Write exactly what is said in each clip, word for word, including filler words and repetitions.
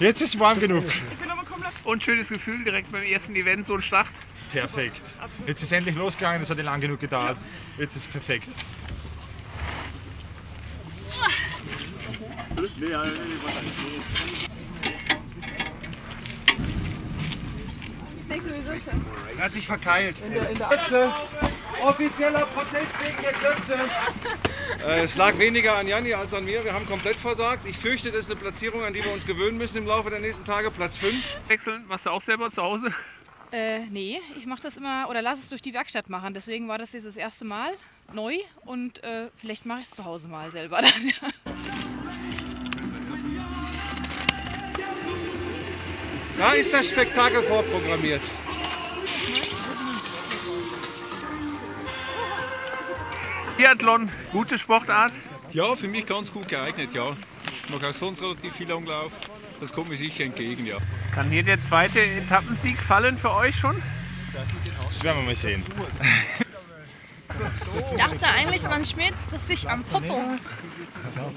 Jetzt ist warm genug. Ich bin aber komplett. Und schönes Gefühl direkt beim ersten Event, so ein Start. Perfekt. Jetzt ist endlich losgegangen, das hat ja lang genug gedauert. Jetzt ist es perfekt. Er hat sich verkeilt. In der, in der Achse. Offizieller Protest gegen den Götze. Es lag weniger an Janni als an mir. Wir haben komplett versagt. Ich fürchte, das ist eine Platzierung, an die wir uns gewöhnen müssen im Laufe der nächsten Tage. Platz fünf. Wechseln, machst du auch selber zu Hause? Äh, nee, ich mache das immer oder lasse es durch die Werkstatt machen. Deswegen war das jetzt das erste Mal neu und äh, vielleicht mache ich es zu Hause mal selber dann. Ja. Da ist das Spektakel vorprogrammiert. Biathlon, gute Sportart? Ja, für mich ganz gut geeignet, ja. Ich mache auch sonst relativ viel Langlauf. Das kommt mir sicher entgegen, ja. Kann hier der zweite Etappensieg fallen für euch schon? Das werden wir mal sehen. Ich dachte eigentlich, man schmiert sich am Popo. Da.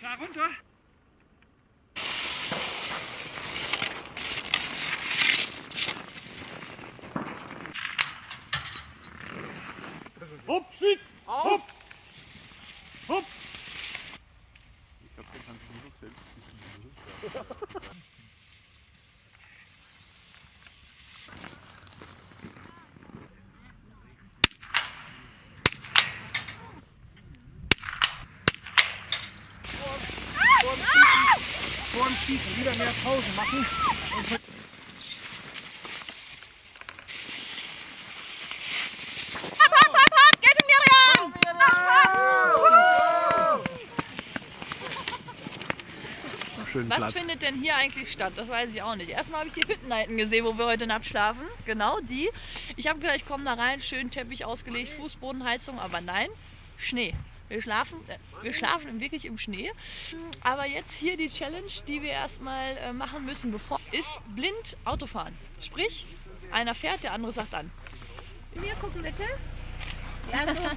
Da runter. Hopp, Schütz! Hopp! Hopp! Ich glaube, der kann schon noch selbst nicht. Vor dem Schießen wieder mehr Pause machen. Hopp, hopp, hopp, hopp, geht in Miriam! Hopp, hopp. Was findet denn hier eigentlich statt? Das weiß ich auch nicht. Erstmal habe ich die Hüttenleiten gesehen, wo wir heute Nacht schlafen. Genau die. Ich habe gedacht, ich komme da rein, schön Teppich ausgelegt, Fußbodenheizung, aber nein, Schnee. Wir schlafen, wir schlafen wirklich im Schnee, aber jetzt hier die Challenge, die wir erstmal machen müssen, bevor ist blind Autofahren. Sprich, einer fährt, der andere sagt an. Mir gucken bitte. Ja,